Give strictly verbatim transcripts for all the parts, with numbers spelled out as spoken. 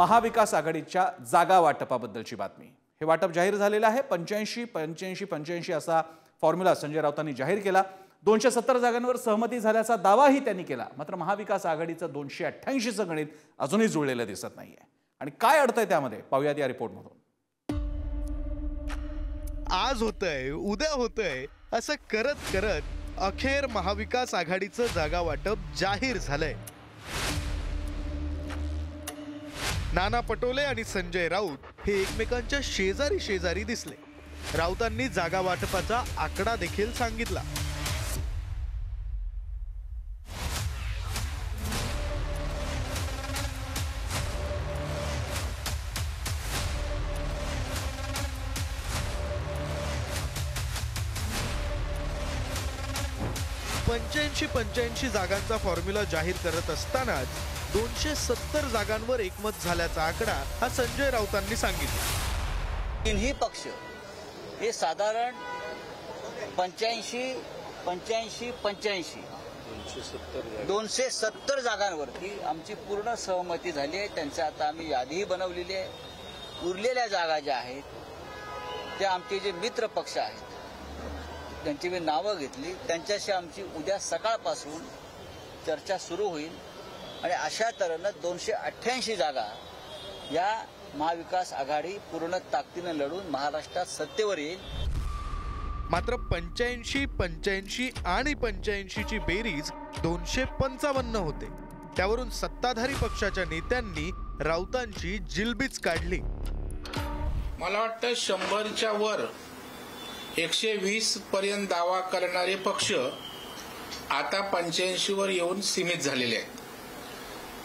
महाविकास आघाडीच्या जागा वाटपाबद्दलची बातमी। हे वाटप जाहीर झालेलं आहे। पंच्याऐंशी पंच्याऐंशी पंच्याऐंशी असा फॉर्म्युला संजय रावतांनी जाहीर केला। दोनशे सत्तर जागांवर सहमती झाल्याचा दावाही त्यांनी केला। मात्र महाविकास आघाडीचं दोनशे अठ्ठ्याऐंशीचं गणित अजूनही जुळलेलं दिसत नाहीये आणि काय अडतंय त्यामध्ये पाहूयात या रिपोर्टमधून। आज होतंय उद्या होतंय असं करत करत अखेर महाविकास आघाडीचं जागा वाटप जाहीर झालंय। नाना पटोले आणि संजय राऊत हे एकमेकांच्या शेजारी शेजारी दिसले। राऊतांनी जागा वाटपाचा आकडा देखील सांगितला। पंच्याऐंशी पंच्याऐंशी जागांचा फॉर्म्युला जाहीर करत असतानाच दोनशे सत्तर जागांवर एकमत झाल्याचा आकडा हा संजय राऊतांनी सांगितला। तिन्ही पक्ष हे साधारण पंच्याऐंशी पंच्याऐंशी पंच्याऐंशी दोनशे सत्तर जागांवरती आमची पूर्ण सहमती झाली आहे। त्यांचं आता आम्ही यादीही बनवलेली आहे। उरलेल्या जागा ज्या आहेत त्या आमचे जे मित्र पक्ष आहेत त्यांची मी नावं घेतली। त्यांच्याशी आमची उद्या सकाळपासून चर्चा सुरू होईल आणि अशा तऱ्हेने दोनशे अठ्ठ्याऐंशी जागा या महाविकास आघाडी पूर्ण ताकदीने लढून महाराष्ट्रात सत्तेवर येईल। मात्र पंच्याऐंशी पंच्याऐंशी आणि पंच्याऐंशी ची बेरीज दोनशे पंचावन्न होते। त्यावरून सत्ताधारी पक्षाच्या नेत्यांनी राऊतांची जिलबीज काढली। मला वाटतं शंभरच्या वर एकशे वीस पर्यंत दावा करणारे पक्ष आता पंच्याऐंशी वर येऊन सीमित झालेले आहेत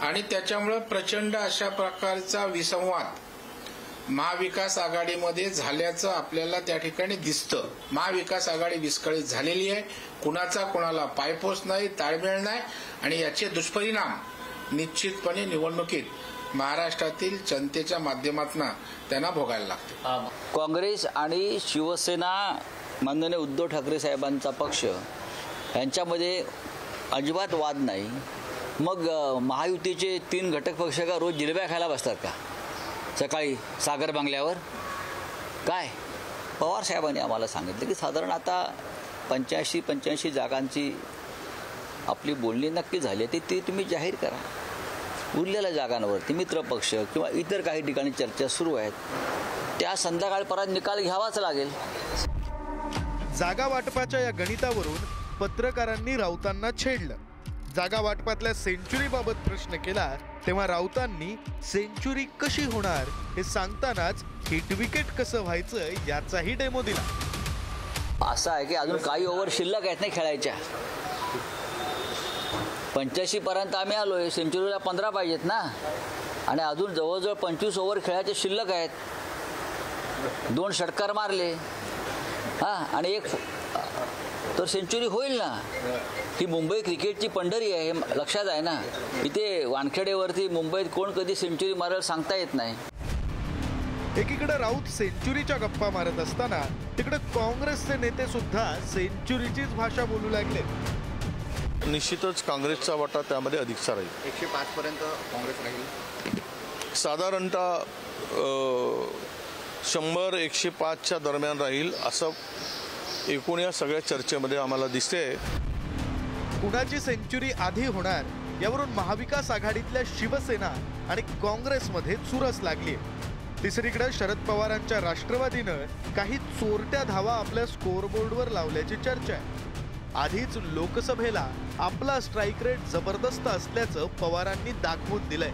आणि त्याच्यामुळे प्रचंड अशा प्रकारचा विसंवाद महाविकास आघाडीमध्ये झाल्याचं आपल्याला त्या ठिकाणी दिसतं। महाविकास आघाडी विस्कळीत झालेली आहे। कुणाचा कोणाला पायपोस नाही, ताळमेळ नाही आणि याचे दुष्परिणाम निश्चितपणे निवडणुकीत महाराष्ट्रातील जनतेच्या माध्यमातून त्यांना भोगायला लागते। काँग्रेस आणि शिवसेना माननीय उद्धव ठाकरे साहेबांचा पक्ष यांच्यामध्ये अजिबात वाद नाही। मग महायुतीचे तीन घटक पक्ष का रोज जिलब्या खायला बसतात का? सकाळी सागर बंगल्यावर काय पवार साहेबांनी आम्हाला सांगितलं की साधारण आता पंच्याऐंशी पंच्याऐंशी जागांची आपली बोलणी नक्की झाली ती ती तुम्ही जाहीर करा। उरलेल्या जागांवरती मित्रपक्ष किंवा इतर काही ठिकाणी चर्चा सुरू आहेत। त्या संध्याकाळपर्यंत निकाल घ्यावाच लागेल। जागा वाटपाच्या या गणितावरून पत्रकारांनी राऊतांना छेडलं। जागा वाटपातल्या सेंचुरीबाबत प्रश्न केला तेव्हा राऊतांनी सेंचुरी कशी होणार हे सांगतानाच हिट विकेट कसं व्हायचं याचाही डेमो दिला। असं आहे की अजून काही ओव्हर शिल्लक आहेत नाही खेळायच्या। पंच्याऐंशी पर्यंत आम्ही आलोय, सेंचुरीला पंधरा पाहिजेत ना आणि अजून जवळजवळ पंचवीस ओव्हर खेळायचे शिल्लक आहेत। दोन षटकार मारले हा आणि एक तर सेंचुरी होईल ना। ही मुंबई क्रिकेटची पंढरी आहे लक्षात आहे ना। इथे वानखेडेवरती मुंबईत कोण कधी सेंचुरी मारेल सांगता येत नाही। एकीकडे राऊत सेंचुरीच्या गप्पा मारत असताना तिकडे काँग्रेसचे नेते सुद्धा सेंचुरीचीच भाषा बोलू लागले। निश्चितच काँग्रेसचा वाटा त्यामध्ये अधिकचा राहील। एकशे पाच पर्यंत काँग्रेस राहील। साधारणतः शंभर एकशे पाचच्या दरम्यान राहील असं एकूण या सगळ्या चर्चेमध्ये आम्हाला दिसते। कुणाची सेंचुरी आधी होणार यावरून महाविकास आघाडीतल्या शिवसेना आणि काँग्रेसमध्ये चुरस लागली। तिसरीकडे शरद पवारांच्या राष्ट्रवादीनं काही चोरट्या धावा आपल्या स्कोअरबोर्डवर लावल्याची चर्चा आहे। आधीच लोकसभेला आपला स्ट्राईक रेट जबरदस्त असल्याचं पवारांनी दाखवून दिलंय।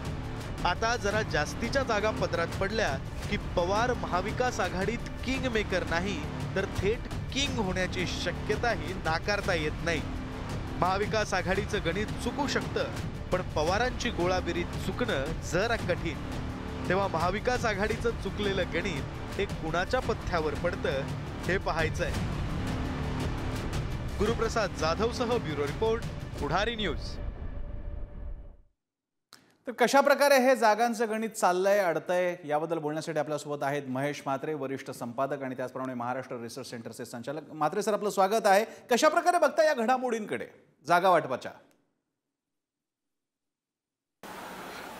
आता जरा जास्तीच्या जागा पदरात पडल्या की पवार महाविकास आघाडीत किंग मेकर नाही तर थेट किंग होण्याची शक्यताही नाकारता येत नाही। महाविकास आघाडीचं गणित चुकू शकतं पण पवारांची गोळाबेरी चुकणं जरा कठीण। तेव्हा महाविकास आघाडीचं चुकलेलं गणित हे कुणाच्या पथ्यावर पडतं हे पाहायचं आहे। गुरुप्रसाद जाधव सह ब्युरो रिपोर्ट पुढारी न्यूज। तर कशा प्रकारे हे जागांचं गणित चाललंय अडतंय याबद्दल बोलण्यासाठी आपल्यासोबत आहेत महेश मात्रे, वरिष्ठ संपादक आणि त्याचप्रमाणे महाराष्ट्र रिसर्च सेंटरचे संचालक। मात्रे सर आपलं स्वागत आहे। कशा प्रकारे बघता या घडामोडींकडे जागा वाटपाच्या?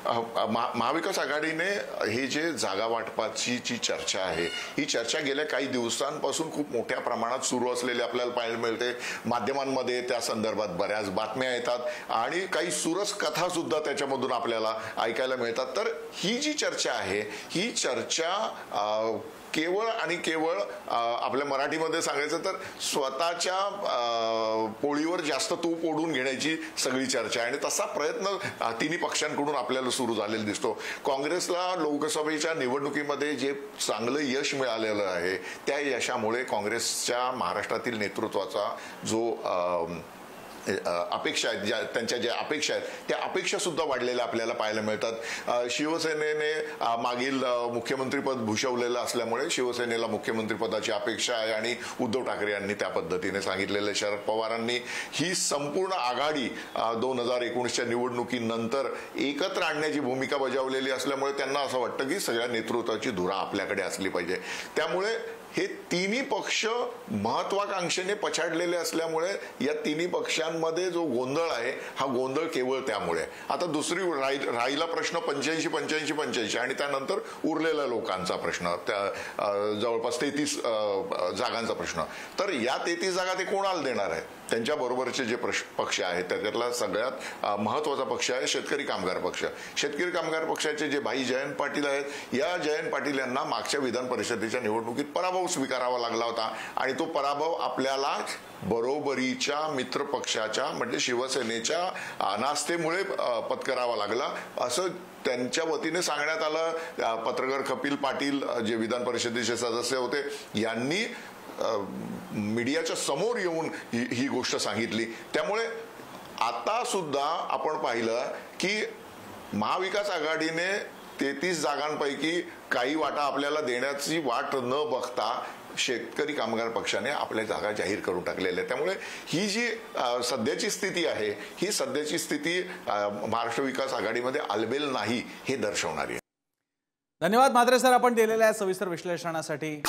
महाविकास आघाडीने हे जे जागा वाटपाची जी चर्चा आहे ही चर्चा गेल्या काही दिवसांपासून खूप मोठ्या प्रमाणात सुरू असलेली आपल्याला पाहायला मिळते. माध्यमांमध्ये त्या संदर्भात बऱ्याच बातम्या येतात आणि काही सुरस कथा सुद्धा त्याच्यामधून आपल्याला ऐकायला मिळतात. तर ही जी चर्चा आहे ही चर्चा केवळ आणि केवळ आपल्या मराठीमध्ये सांगायचं तर स्वतःच्या पोळीवर जास्त तूप ओढून घेण्याची सगळी चर्चा आणि तसा प्रयत्न तिन्ही पक्षांकडून आपल्याला सुरू झालेला दिसतो. काँग्रेसला लोकसभेच्या निवडणुकीमध्ये जे चांगलं यश मिळालेलं आहे त्या यशामुळे काँग्रेसच्या महाराष्ट्रातील नेतृत्वाचा जो अपेक्षा आहेत ज्या त्यांच्या ज्या अपेक्षा आहेत त्या अपेक्षासुद्धा वाढलेल्या आपल्याला पाहायला मिळतात. शिवसेनेने मागील मुख्यमंत्रीपद भूषवलेलं असल्यामुळे शिवसेनेला मुख्यमंत्रीपदाची अपेक्षा आहे आणि उद्धव ठाकरे यांनी त्या पद्धतीने सांगितलेलं. शरद पवारांनी ही संपूर्ण आघाडी दोन हजार एकोणीसच्या निवडणुकीनंतर एकत्र आणण्याची भूमिका बजावलेली असल्यामुळे त्यांना असं वाटतं की सगळ्या नेतृत्वाची धुरा आपल्याकडे असली पाहिजे. त्यामुळे हे तिन्ही पक्ष महत्वाकांक्षेने पछाडलेले असल्यामुळे या तिन्ही पक्षांमध्ये जो गोंधळ आहे हा गोंधळ केवळ त्यामुळे. आता दुसरी राहिला प्रश्न पंच्याऐंशी पंच्याऐंशी पंच्याऐंशी आणि त्यानंतर उरलेला लोकांचा प्रश्न, त्या जवळपास तेहतीस जागांचा प्रश्न. तर या तेहतीस जागा ते कोणाला देणार आहे? त्यांच्याबरोबरचे जे प्रश्न पक्ष आहेत त्याच्यातला सगळ्यात महत्त्वाचा पक्ष आहे शेतकरी कामगार पक्ष. शेतकरी कामगार पक्षाचे जे भाई जयंत पाटील आहेत या जयंत पाटील यांना मागच्या विधान परिषदेच्या निवडणुकीत पराभव स्वीकारावा लागला होता आणि तो पराभव आपल्याला बरोबरीच्या मित्रपक्षाच्या म्हणजे शिवसेनेच्या अनास्थेमुळे पत्करावा लागला असं त्यांच्या वतीने सांगण्यात आलं. पत्रकार कपिल पाटील जे विधान परिषदेचे सदस्य होते यांनी मीडियाच्या समोर येऊन ही, ही गोष्ट सांगितली. त्यामुळे आता सुद्धा आपण पाहिलं की महाविकास आघाडीने तेहतीस जागांपैकी काही वाटा आपल्याला देण्याची वाट न बघता शेतकरी कामगार पक्षाने आपल्या जागा जाहीर करून टाकलेल्या. त्यामुळे ही जी सध्याची स्थिती आहे ही सध्याची स्थिती महाराष्ट्र विकास आघाडीमध्ये आलबेल नाही हे दर्शवणारी आहे. धन्यवाद मात्रे सर आपण दिलेल्या सविस्तर विश्लेषणासाठी.